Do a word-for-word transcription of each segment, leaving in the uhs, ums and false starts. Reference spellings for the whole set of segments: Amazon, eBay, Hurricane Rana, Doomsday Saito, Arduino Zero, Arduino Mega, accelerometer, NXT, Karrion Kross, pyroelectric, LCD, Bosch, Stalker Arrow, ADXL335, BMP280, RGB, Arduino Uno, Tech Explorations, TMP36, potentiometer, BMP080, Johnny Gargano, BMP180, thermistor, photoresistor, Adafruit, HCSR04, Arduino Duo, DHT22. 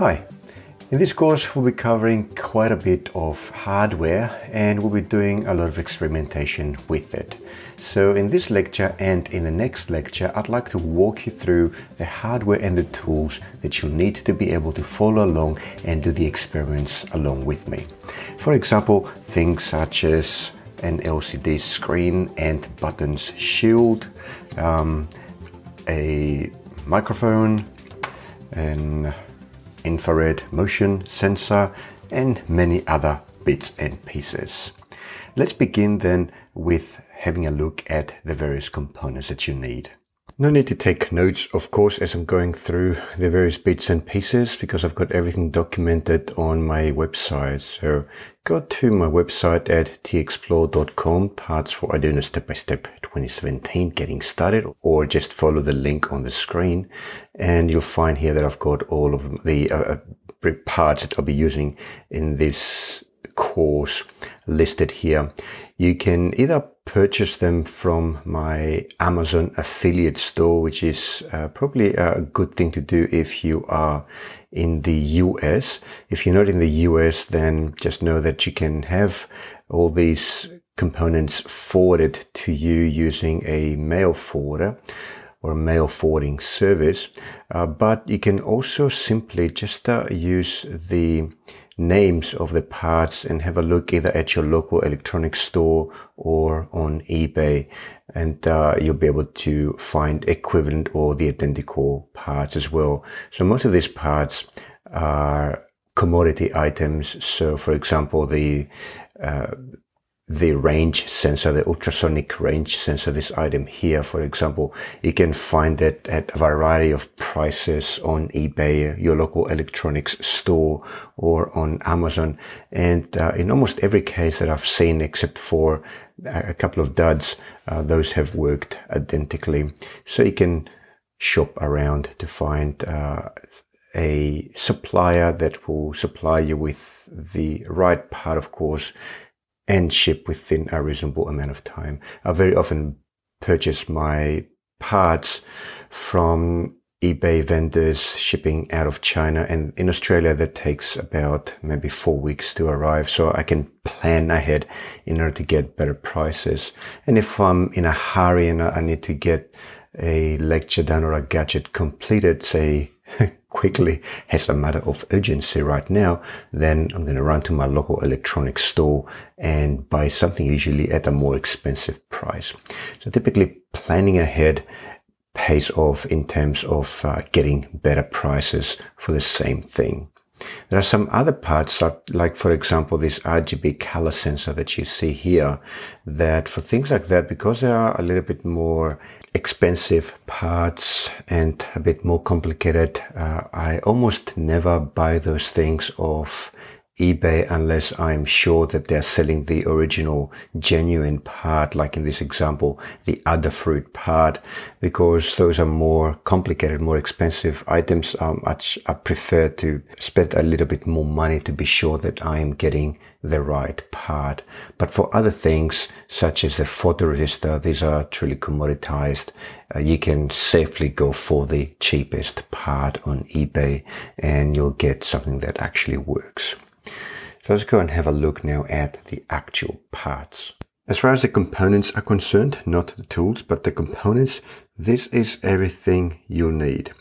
Hi, in this course we'll be covering quite a bit of hardware and we'll be doing a lot of experimentation with it. So in this lecture and in the next lecture I'd like to walk you through the hardware and the tools that you'll need to be able to follow along and do the experiments along with me. For example, things such as an L C D screen and buttons shield, um, a microphone, an infrared motion sensor and many other bits and pieces. Let's begin then with having a look at the various components that you need. No need to take notes, of course, as I'm going through the various bits and pieces because I've got everything documented on my website. So go to my website at tech explore dot com, parts for Arduino step-by-step twenty seventeen, getting started, or just follow the link on the screen. And you'll find here that I've got all of the uh, parts that I'll be using in this course listed here. You can either purchase them from my Amazon affiliate store, which is uh, probably a good thing to do if you are in the U S. If you're not in the U S, then just know that you can have all these components forwarded to you using a mail forwarder or a mail forwarding service. Uh, but you can also simply just uh, use the names of the parts and have a look either at your local electronics store or on eBay, and uh, you'll be able to find equivalent or the identical parts as well. So most of these parts are commodity items. So for example, the uh, the range sensor, the ultrasonic range sensor, this item here, for example, you can find it at a variety of prices on eBay, your local electronics store, or on Amazon. And uh, in almost every case that I've seen, except for a couple of duds, uh, those have worked identically. So you can shop around to find uh, a supplier that will supply you with the right part, of course, and ship within a reasonable amount of time. I very often purchase my parts from eBay vendors shipping out of China, and in Australia that takes about maybe four weeks to arrive, so I can plan ahead in order to get better prices. And if I'm in a hurry and I need to get a lecture done or a gadget completed, say, quickly as a matter of urgency right now, then I'm going to run to my local electronics store and buy something, usually at a more expensive price. So typically planning ahead pays off in terms of uh, getting better prices for the same thing. There are some other parts, like, like for example this R G B color sensor that you see here, that for things like that, because they are a little bit more expensive parts and a bit more complicated, uh, I almost never buy those things off eBay unless I'm sure that they're selling the original genuine part, like in this example the Adafruit part, because those are more complicated, more expensive items. um, I, I prefer to spend a little bit more money to be sure that I am getting the right part. But for other things such as the photoresistor, these are truly commoditized. Uh, you can safely go for the cheapest part on eBay and you'll get something that actually works. So let's go and have a look now at the actual parts. As far as the components are concerned, not the tools, but the components, this is everything you'll need.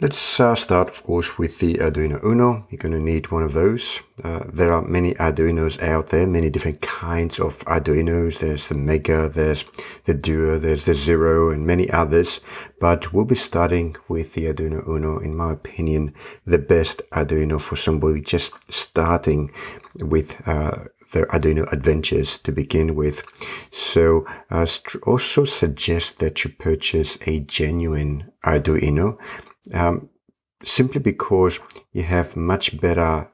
Let's uh, start, of course, with the Arduino Uno. You're going to need one of those. Uh, there are many Arduinos out there, many different kinds of Arduinos. There's the Mega, there's the Duo, there's the Zero, and many others. But we'll be starting with the Arduino Uno, in my opinion, the best Arduino for somebody just starting with uh, their Arduino adventures to begin with. So I also suggest that you purchase a genuine Arduino. Um, simply because you have much better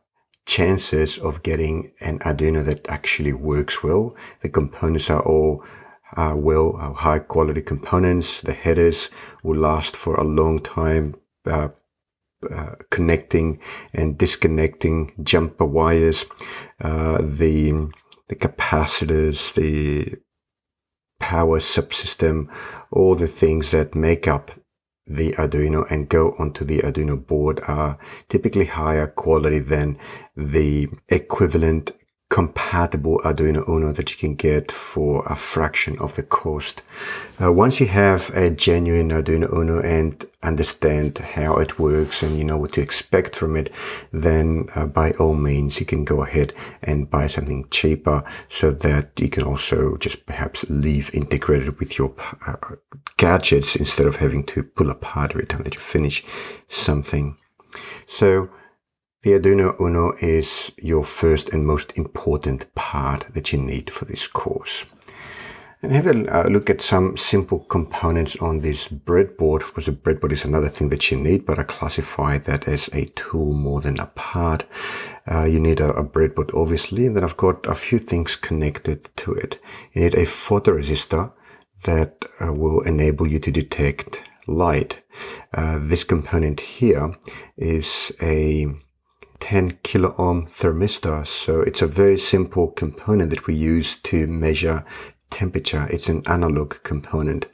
chances of getting an Arduino that actually works well. The components are all uh, well, uh, high quality components. The headers will last for a long time, uh, uh, connecting and disconnecting jumper wires, uh, the, the capacitors, the power subsystem, all the things that make up the Arduino and go onto the Arduino board are typically higher quality than the equivalent compatible Arduino Uno that you can get for a fraction of the cost. Uh, once you have a genuine Arduino Uno and understand how it works and you know what to expect from it, then uh, by all means you can go ahead and buy something cheaper so that you can also just perhaps leave integrated with your uh, gadgets instead of having to pull apart every time that you finish something. So the Arduino Uno is your first and most important part that you need for this course. And have a look at some simple components on this breadboard. Of course, a breadboard is another thing that you need, but I classify that as a tool more than a part. Uh, you need a, a breadboard, obviously, and then I've got a few things connected to it. You need a photoresistor that uh, will enable you to detect light. Uh, this component here is a ten kilo ohm thermistor. So it's a very simple component that we use to measure temperature. It's an analog component.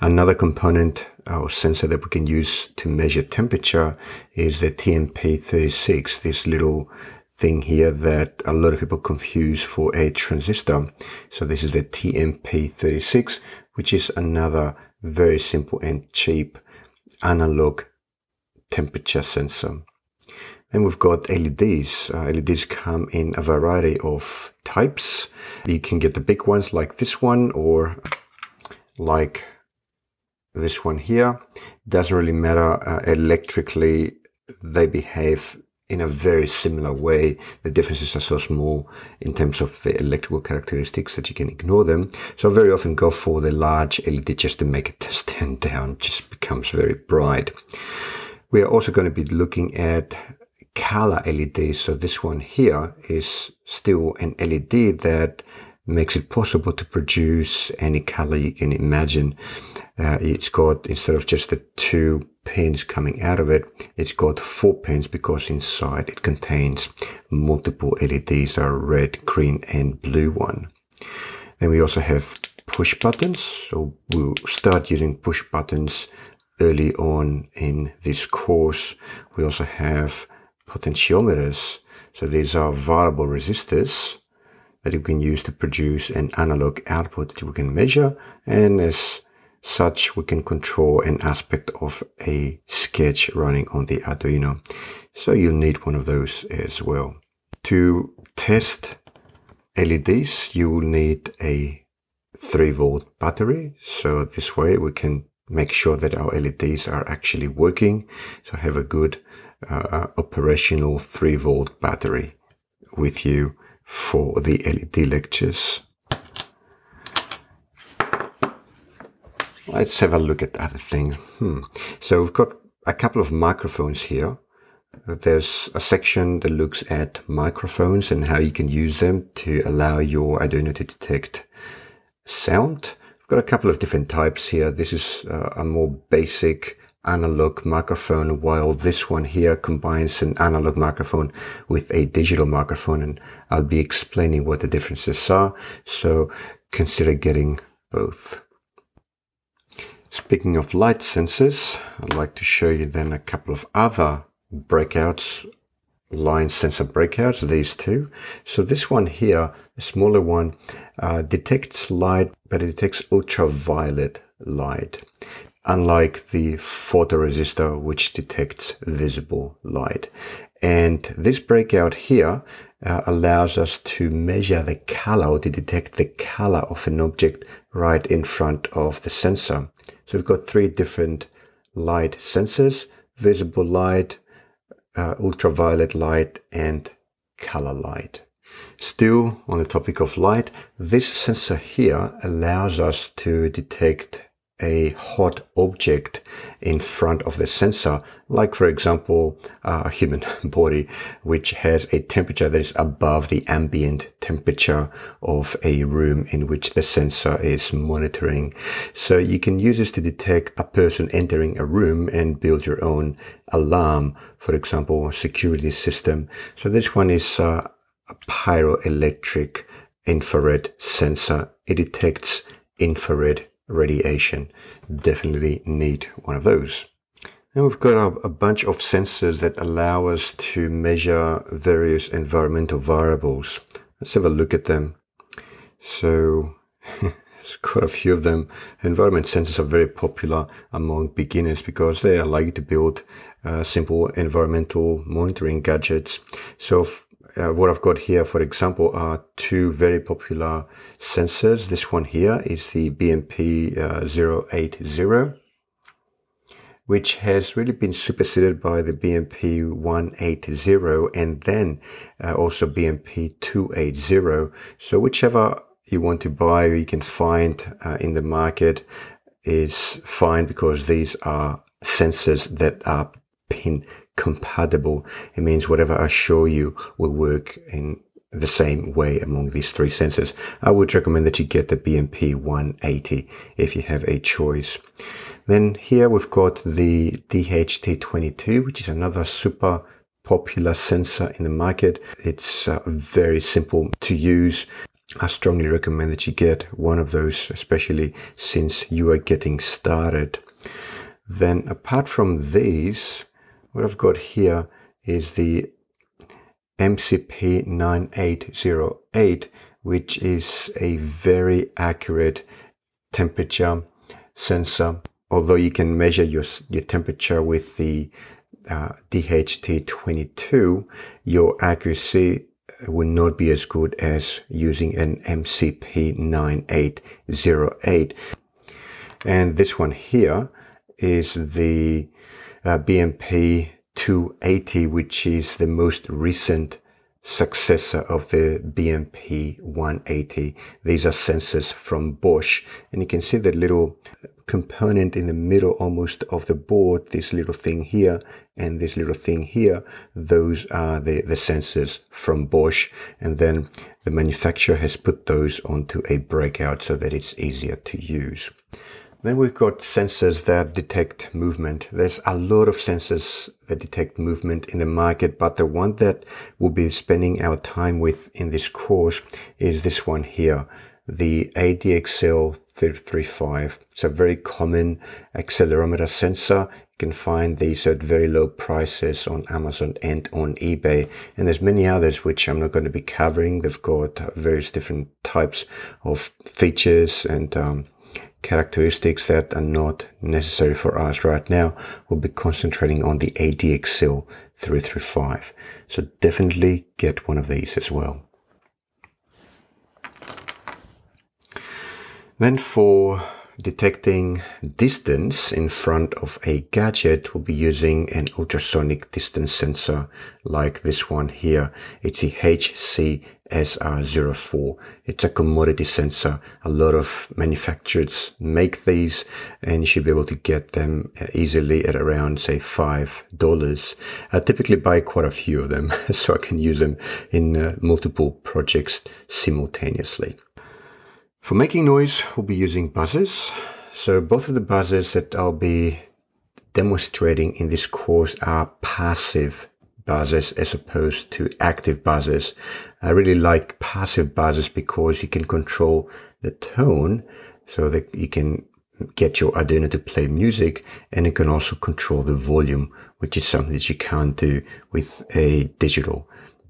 Another component or sensor that we can use to measure temperature is the T M P thirty-six, this little thing here that a lot of people confuse for a transistor. So this is the T M P thirty-six, which is another very simple and cheap analog temperature sensor. Then we've got L E Ds. Uh, L E Ds come in a variety of types. You can get the big ones like this one or like this one here. Doesn't really matter. Uh, electrically, they behave in a very similar way. The differences are so small in terms of the electrical characteristics that you can ignore them. So I very often go for the large L E D just to make it stand down. It just becomes very bright. We are also going to be looking at color L E Ds. So this one here is still an L E D that makes it possible to produce any color you can imagine. Uh, it's got, instead of just the two pins coming out of it, it's got four pins because inside it contains multiple L E Ds, a red, green, and blue one. Then we also have push buttons. So we'll start using push buttons early on in this course. We also have potentiometers. So these are variable resistors that you can use to produce an analog output that we can measure, and as such we can control an aspect of a sketch running on the Arduino. So you'll need one of those as well. To test L E Ds you will need a three volt battery, so this way we can make sure that our L E Ds are actually working. So have a good Uh, operational three volt battery with you for the L E D lectures. Let's have a look at other things. Hmm. So we've got a couple of microphones here. There's a section that looks at microphones and how you can use them to allow your Arduino to detect sound. We've got a couple of different types here. This is uh, a more basic analog microphone, while this one here combines an analog microphone with a digital microphone, and I'll be explaining what the differences are, so consider getting both. Speaking of light sensors, I'd like to show you then a couple of other breakouts, line sensor breakouts, these two. So this one here, the smaller one, uh, detects light, but it detects ultraviolet light, unlike the photoresistor, which detects visible light. And this breakout here uh, allows us to measure the color, or to detect the color of an object right in front of the sensor. So we've got three different light sensors: visible light, uh, ultraviolet light, and color light. Still on the topic of light, this sensor here allows us to detect a hot object in front of the sensor, like for example uh, a human body, which has a temperature that is above the ambient temperature of a room in which the sensor is monitoring. So you can use this to detect a person entering a room and build your own alarm, for example, a security system. So this one is uh, a pyroelectric infrared sensor. It detects infrared radiation. Definitely need one of those. And we've got a, a bunch of sensors that allow us to measure various environmental variables. Let's have a look at them. So there's quite a few of them. Environment sensors are very popular among beginners because they allow you to build uh, simple environmental monitoring gadgets. So if, uh, what I've got here, for example, are two very popular sensors. This one here is the B M P zero eighty. Which has really been superseded by the B M P one eighty and then uh, also B M P two eighty. So whichever you want to buy or you can find uh, in the market is fine, because these are sensors that are pin compatible. It means whatever I show you will work in the same way among these three sensors. I would recommend that you get the B M P one eighty if you have a choice. Then here we've got the D H T twenty-two, which is another super popular sensor in the market. It's uh, very simple to use. I strongly recommend that you get one of those, especially since you are getting started. Then apart from these, what I've got here is the M C P nine eight zero eight, which is a very accurate temperature sensor. Although you can measure your, your temperature with the uh, D H T twenty-two, your accuracy will not be as good as using an M C P nine eight zero eight. And this one here is the uh, B M P two eighty, which is the most recent successor of the B M P one eighty. These are sensors from Bosch, and you can see the little component in the middle almost of the board, this little thing here and this little thing here. Those are the, the sensors from Bosch, and then the manufacturer has put those onto a breakout so that it's easier to use. Then we've got sensors that detect movement. There's a lot of sensors that detect movement in the market, but the one that we'll be spending our time with in this course is this one here, the A D X L three thirty-five. It's a very common accelerometer sensor. You can find these at very low prices on Amazon and on eBay. And there's many others which I'm not going to be covering. They've got various different types of features and um, characteristics that are not necessary for us right now. We'll be concentrating on the A D X L three thirty-five. So definitely get one of these as well. Then for detecting distance in front of a gadget, we'll be using an ultrasonic distance sensor like this one here. It's the H C S R zero four. It's a commodity sensor. A lot of manufacturers make these, and you should be able to get them easily at around, say, five dollars. I typically buy quite a few of them so I can use them in uh, multiple projects simultaneously. For making noise, we'll be using buzzers. So both of the buzzers that I'll be demonstrating in this course are passive buzzers as opposed to active buzzers. I really like passive buzzers because you can control the tone so that you can get your Arduino to play music, and you can also control the volume, which is something that you can't do with a digital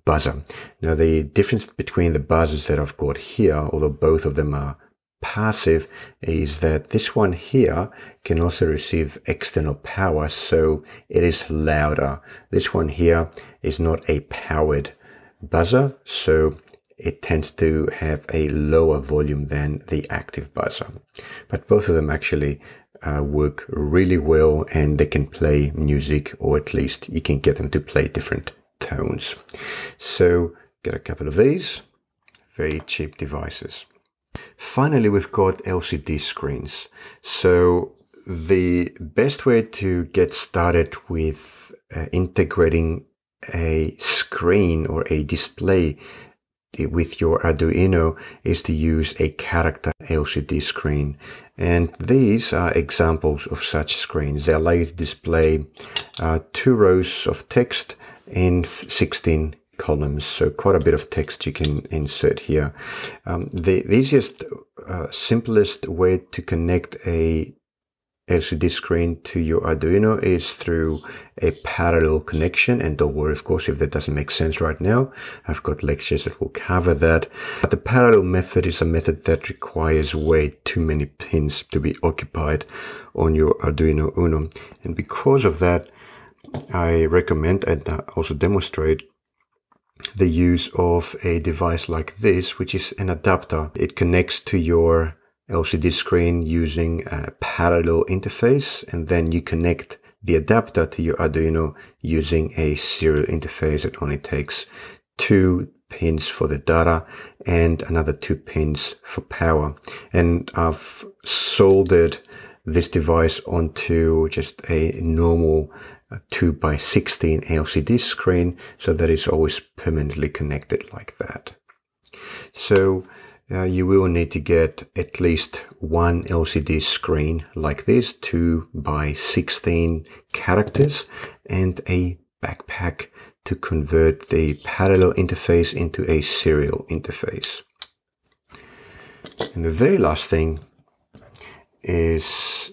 buzzer. Now, the difference between the buzzers that I've got here, although both of them are passive, is that this one here can also receive external power, so it is louder. This one here is not a powered buzzer, so it tends to have a lower volume than the active buzzer. But both of them actually uh, work really well, and they can play music, or at least you can get them to play different tones. So get a couple of these very cheap devices. Finally, we've got L C D screens. So the best way to get started with uh, integrating a screen or a display with your Arduino is to use a character L C D screen. And these are examples of such screens. They allow you to display uh, two rows of text in sixteen columns, so quite a bit of text you can insert here. Um, the, the easiest, uh, simplest way to connect a L C D screen to your Arduino is through a parallel connection, and don't worry, of course, if that doesn't make sense right now. I've got lectures that will cover that. But the parallel method is a method that requires way too many pins to be occupied on your Arduino Uno. And because of that, I recommend and also demonstrate the use of a device like this, which is an adapter. It connects to your L C D screen using a parallel interface, and then you connect the adapter to your Arduino using a serial interface that only takes two pins for the data and another two pins for power. And I've soldered this device onto just a normal two by sixteen L C D screen so that it's always permanently connected like that. So Uh, you will need to get at least one L C D screen like this, two by sixteen characters, and a backpack to convert the parallel interface into a serial interface. And the very last thing is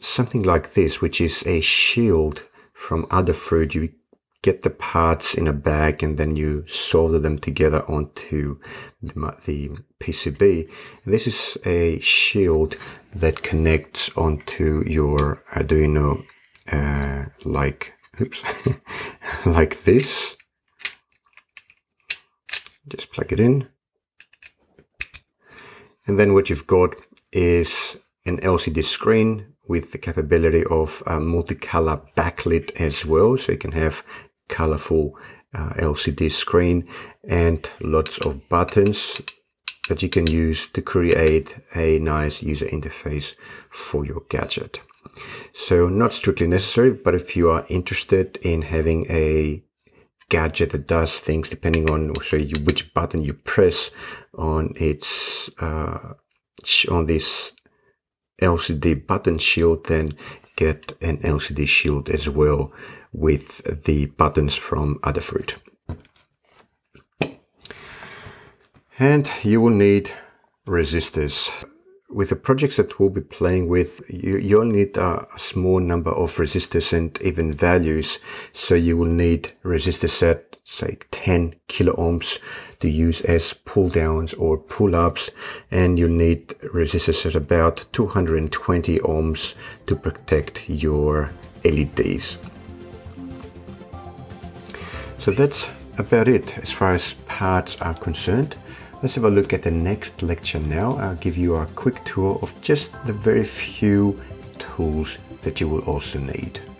something like this, which is a shield from Adafruit. You get the parts in a bag and then you solder them together onto the, the P C B. This is a shield that connects onto your Arduino uh, like, oops, like this. Just plug it in. And then what you've got is an L C D screen with the capability of a multicolor backlit as well. So you can have colorful uh, L C D screen and lots of buttons that you can use to create a nice user interface for your gadget. So not strictly necessary, but if you are interested in having a gadget that does things depending on so you, which button you press on its uh, on this L C D button shield, then get an L C D shield as well with the buttons from Adafruit. And you will need resistors. With the projects that we'll be playing with, you, you'll need a small number of resistors and even values. So you will need resistors at, say, ten kilo ohms to use as pull downs or pull ups. And you'll need resistors at about two hundred twenty ohms to protect your L E Ds. So that's about it as far as parts are concerned. Let's have a look at the next lecture now. I'll give you a quick tour of just the very few tools that you will also need.